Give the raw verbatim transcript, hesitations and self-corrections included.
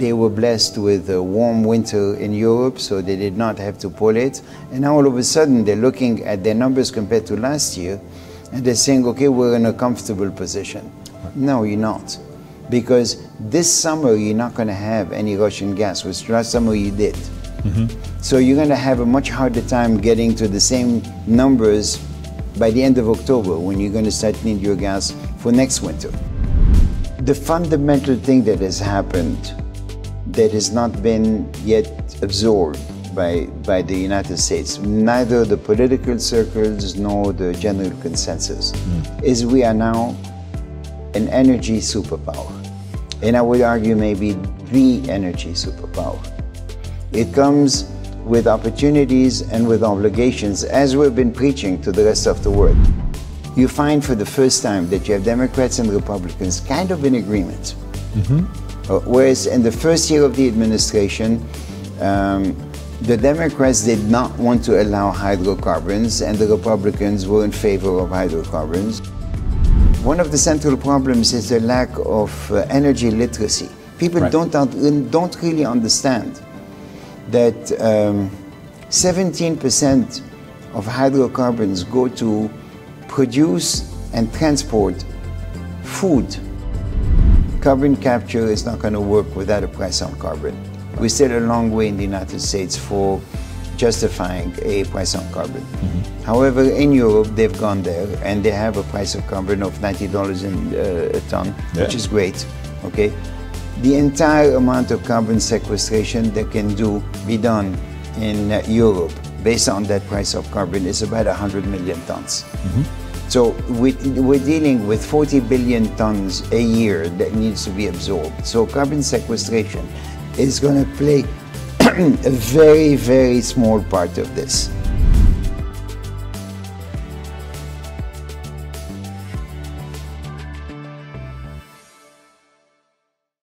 They were blessed with a warm winter in Europe, so they did not have to pull it. And now all of a sudden they're looking at their numbers compared to last year, and they're saying, okay, we're in a comfortable position. No, you're not. Because this summer you're not going to have any Russian gas, which last summer you did. Mm-hmm. So you're going to have a much harder time getting to the same numbers by the end of October, when you're going to start needing your gas for next winter. The fundamental thing that has happened that has not been yet absorbed by, by the United States, neither the political circles nor the general consensus, mm. is we are now an energy superpower. And I would argue maybe the energy superpower. It comes with opportunities and with obligations, as we've been preaching to the rest of the world. You find for the first time that you have Democrats and Republicans kind of in agreement. Mm-hmm. uh, whereas in the first year of the administration, um, the Democrats did not want to allow hydrocarbons, and the Republicans were in favor of hydrocarbons. One of the central problems is the lack of uh, energy literacy. People right. don't, don't really understand that um, seventeen percent of hydrocarbons go to produce and transport food. Carbon capture is not going to work without a price on carbon. We're still a long way in the United States for justifying a price on carbon. Mm-hmm. However, in Europe, they've gone there, and they have a price of carbon of ninety dollars a ton, yeah. which is great, okay? The entire amount of carbon sequestration that can do be done in uh, Europe based on that price of carbon is about one hundred million tons. Mm-hmm. So we, we're dealing with forty billion tons a year that needs to be absorbed. So carbon sequestration is going to play a very, very small part of this.